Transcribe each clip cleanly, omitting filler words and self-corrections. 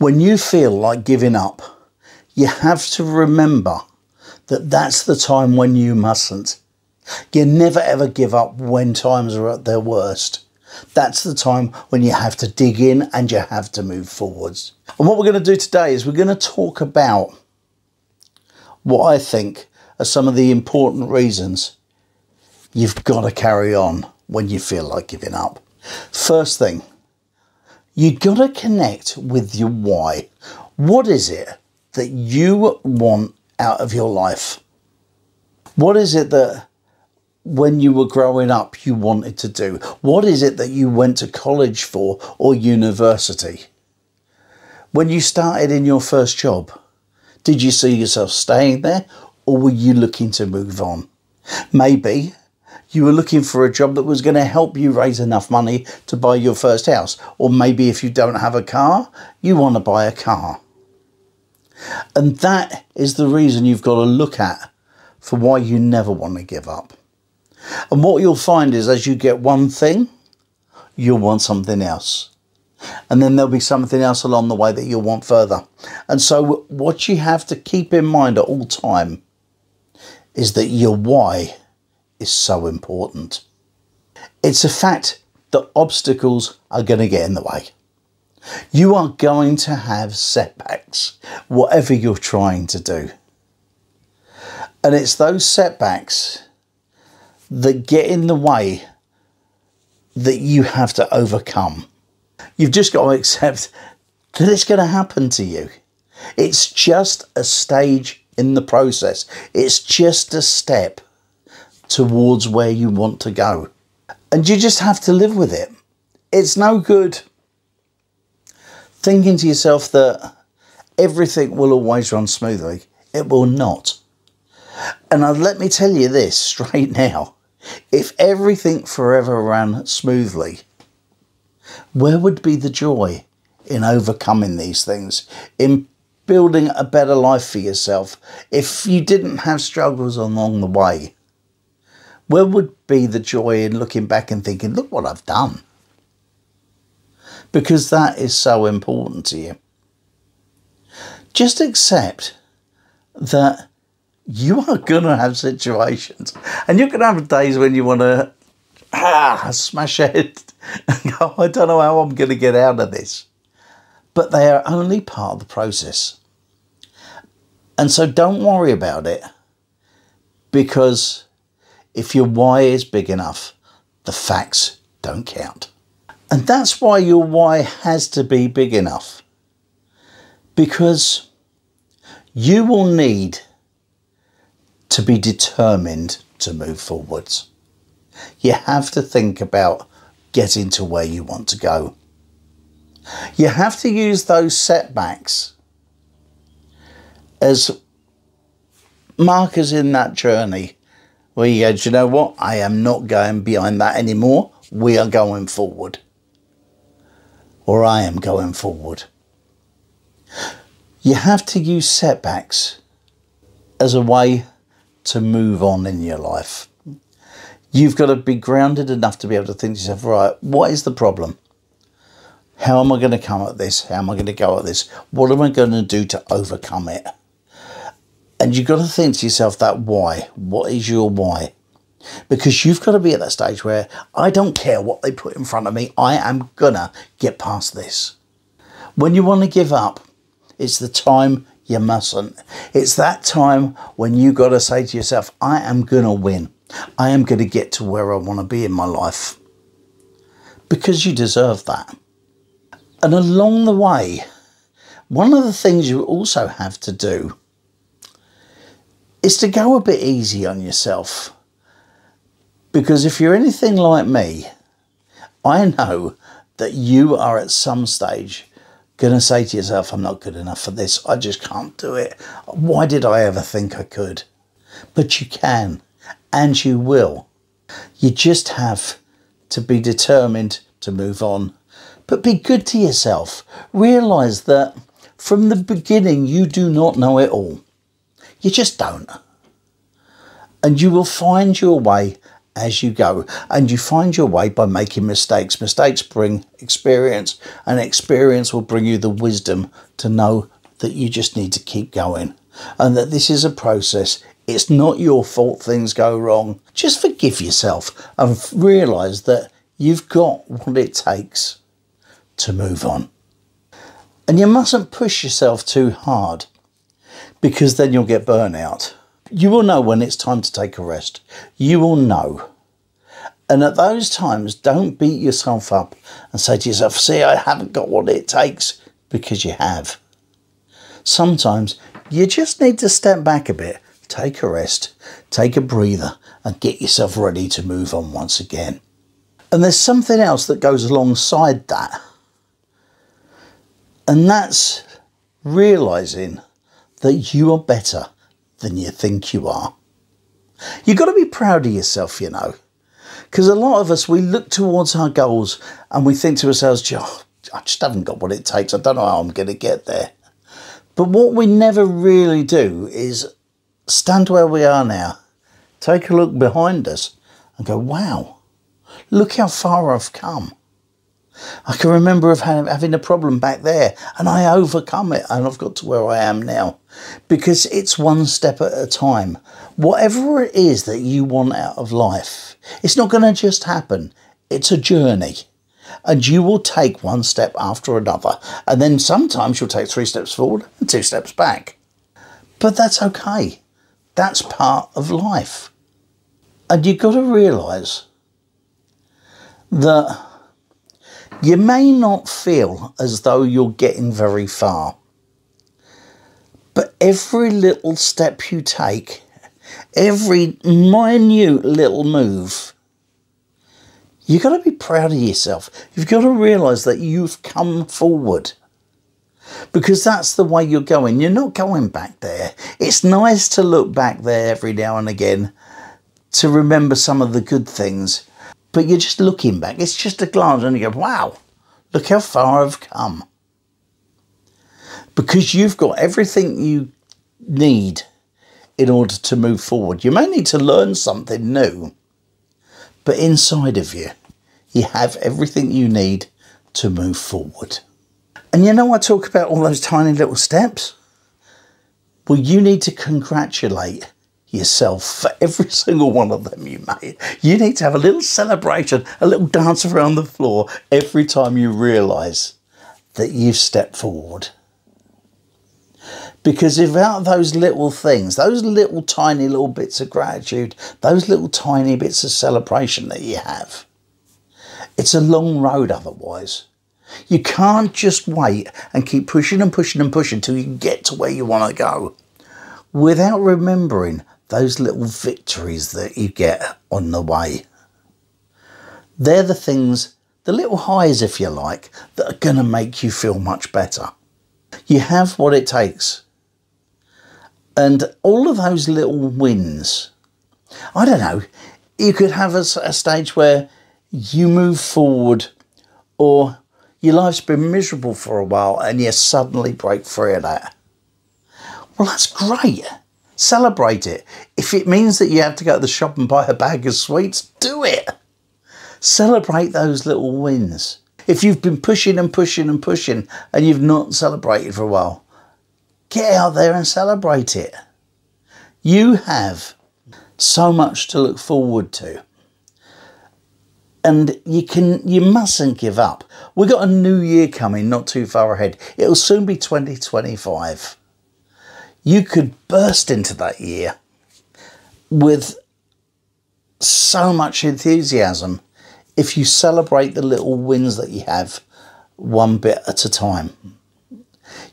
When you feel like giving up, you have to remember that that's the time when you mustn't. You never ever give up when times are at their worst. That's the time when you have to dig in and you have to move forwards. And what we're going to do today is we're going to talk about what I think are some of the important reasons you've got to carry on when you feel like giving up. First thing, you've got to connect with your why. What is it that you want out of your life? What is it that when you were growing up you wanted to do? What is it that you went to college for or university? When you started in your first job, did you see yourself staying there or were you looking to move on? Maybe you were looking for a job that was going to help you raise enough money to buy your first house. Or maybe if you don't have a car, you want to buy a car. And that is the reason you've got to look at for why you never want to give up. And what you'll find is as you get one thing, you'll want something else. And then there'll be something else along the way that you'll want further. And so what you have to keep in mind at all time is that your why is so important. It's a fact that obstacles are going to get in the way. You are going to have setbacks, whatever you're trying to do. And it's those setbacks that get in the way that you have to overcome. You've just got to accept that it's going to happen to you. It's just a stage in the process. It's just a step towards where you want to go. And you just have to live with it. It's no good thinking to yourself that everything will always run smoothly. It will not. And let me tell you this straight now. If everything forever ran smoothly, where would be the joy in overcoming these things, in building a better life for yourself? If you didn't have struggles along the way, where would be the joy in looking back and thinking, look what I've done? Because that is so important to you. Just accept that you are going to have situations and you're going to have days when you want to smash your head and go, I don't know how I'm going to get out of this. But they are only part of the process. And so don't worry about it, because if your why is big enough, the facts don't count. And that's why your why has to be big enough, because you will need to be determined to move forwards. You have to think about getting to where you want to go. You have to use those setbacks as markers in that journey where you go, do you know what? I am not going behind that anymore. We are going forward. Or I am going forward. You have to use setbacks as a way to move on in your life. You've got to be grounded enough to be able to think to yourself, right, what is the problem? How am I going to come at this? How am I going to go at this? What am I going to do to overcome it? And you've got to think to yourself that why. What is your why? Because you've got to be at that stage where I don't care what they put in front of me. I am going to get past this. When you want to give up, it's the time you mustn't. It's that time when you got to say to yourself, I am going to win. I am going to get to where I want to be in my life. Because you deserve that. And along the way, one of the things you also have to do is to go a bit easy on yourself. Because if you're anything like me, I know that you are at some stage going to say to yourself, I'm not good enough for this. I just can't do it. Why did I ever think I could? But you can, and you will. You just have to be determined to move on. But be good to yourself. Realise that from the beginning, you do not know it all. You just don't. And you will find your way as you go, and you find your way by making mistakes. Mistakes bring experience, and experience will bring you the wisdom to know that you just need to keep going, and that this is a process. It's not your fault things go wrong. Just forgive yourself and realise that you've got what it takes to move on. And you mustn't push yourself too hard, because then you'll get burnout. You will know when it's time to take a rest. You will know. And at those times, don't beat yourself up and say to yourself, see, I haven't got what it takes, because you have. Sometimes you just need to step back a bit, take a rest, take a breather, and get yourself ready to move on once again. And there's something else that goes alongside that. And that's realizing that you are better than you think you are. You've got to be proud of yourself, you know, because a lot of us, we look towards our goals and we think to ourselves, oh, I just haven't got what it takes. I don't know how I'm going to get there. But what we never really do is stand where we are now, take a look behind us and go, wow, look how far I've come. I can remember of having a problem back there, and I overcome it, and I've got to where I am now, because it's one step at a time. Whatever it is that you want out of life, it's not going to just happen. It's a journey, and you will take one step after another, and then sometimes you'll take 3 steps forward and 2 steps back. But that's okay. That's part of life. And you've got to realise that you may not feel as though you're getting very far, but every little step you take, every minute little move, you've got to be proud of yourself. You've got to realise that you've come forward, because that's the way you're going. You're not going back there. It's nice to look back there every now and again to remember some of the good things. But you're just looking back. It's just a glance and you go, wow, look how far I've come. Because you've got everything you need in order to move forward. You may need to learn something new, but inside of you, you have everything you need to move forward. And you know, I talk about all those tiny little steps. Well, you need to congratulate yourself for every single one of them you made. You need to have a little celebration, a little dance around the floor every time you realise that you've stepped forward. Because without those little things, those little tiny little bits of gratitude, those little tiny bits of celebration that you have, it's a long road otherwise. You can't just wait and keep pushing and pushing and pushing till you get to where you want to go without remembering those little victories that you get on the way. They're the things, the little highs, if you like, that are going to make you feel much better. You have what it takes. And all of those little wins, I don't know, you could have a stage where you move forward, or your life's been miserable for a while and you suddenly break free of that. Well, that's great. Celebrate it. If it means that you have to go to the shop and buy a bag of sweets, do it. Celebrate those little wins. If you've been pushing and pushing and pushing and you've not celebrated for a while, get out there and celebrate it. You have so much to look forward to. And you mustn't give up. We've got a new year coming not too far ahead. It'll soon be 2025. You could burst into that year with so much enthusiasm if you celebrate the little wins that you have one bit at a time.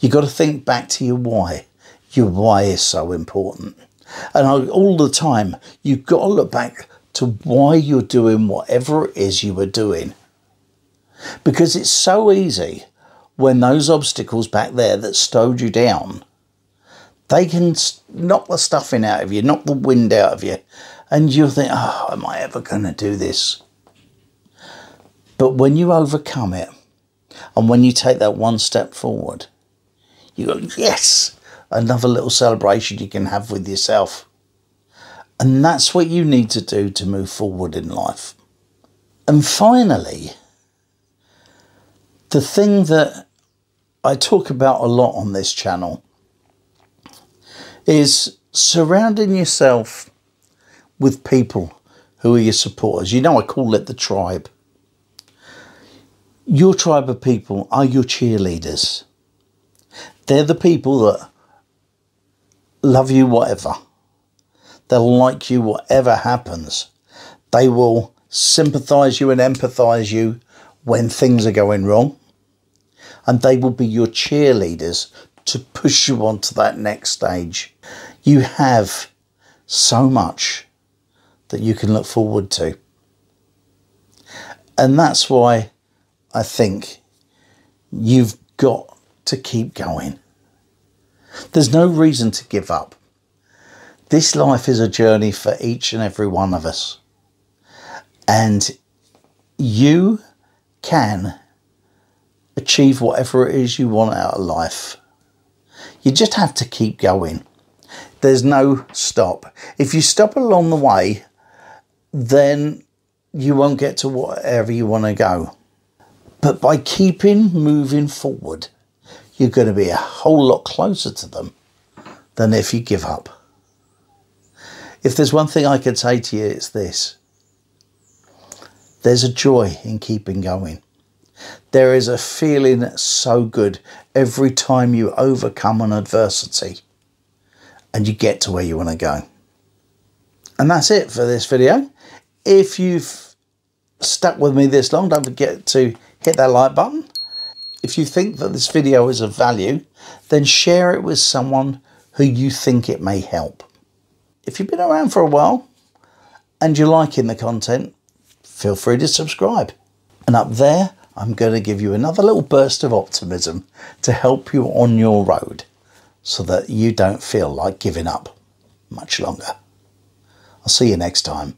You've got to think back to your why. Your why is so important. And all the time, you've got to look back to why you're doing whatever it is you were doing. Because it's so easy when those obstacles back there that slowed you down, they can knock the stuffing out of you, knock the wind out of you, and you'll think, oh, am I ever going to do this? But when you overcome it, and when you take that one step forward, you go, yes, another little celebration you can have with yourself. And that's what you need to do to move forward in life. And finally, the thing that I talk about a lot on this channel is surrounding yourself with people who are your supporters. You know, I call it the tribe. Your tribe of people are your cheerleaders. They're the people that love you whatever. They'll like you whatever happens. They will sympathise you and empathise you when things are going wrong. And they will be your cheerleaders to push you on to that next stage. You have so much that you can look forward to. And that's why I think you've got to keep going. There's no reason to give up. This life is a journey for each and every one of us. And you can achieve whatever it is you want out of life. You just have to keep going. There's no stop. If you stop along the way, then you won't get to wherever you want to go. But by keeping moving forward, you're going to be a whole lot closer to them than if you give up. If there's one thing I could say to you, it's this. There's a joy in keeping going. There is a feeling so good every time you overcome an adversity and you get to where you want to go. And that's it for this video. If you've stuck with me this long, don't forget to hit that like button. If you think that this video is of value, then share it with someone who you think it may help. If you've been around for a while and you're liking the content, feel free to subscribe. And up there, I'm going to give you another little burst of optimism to help you on your road so that you don't feel like giving up much longer. I'll see you next time.